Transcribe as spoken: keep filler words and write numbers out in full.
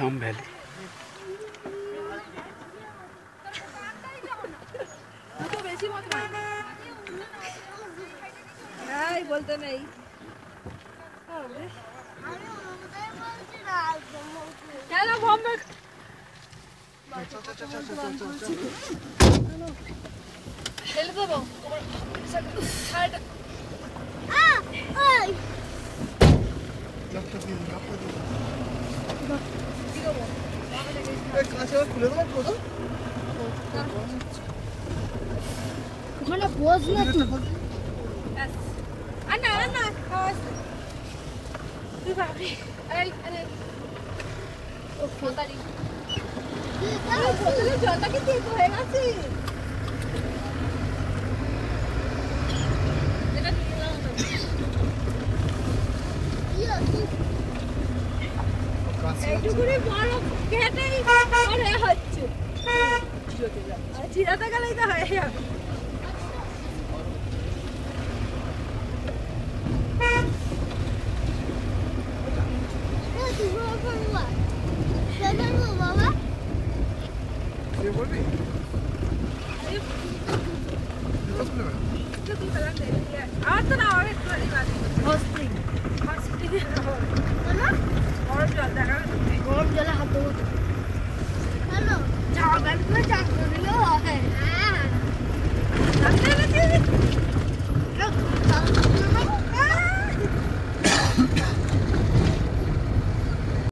tembel. Ay, vuéltame ahí. Hello.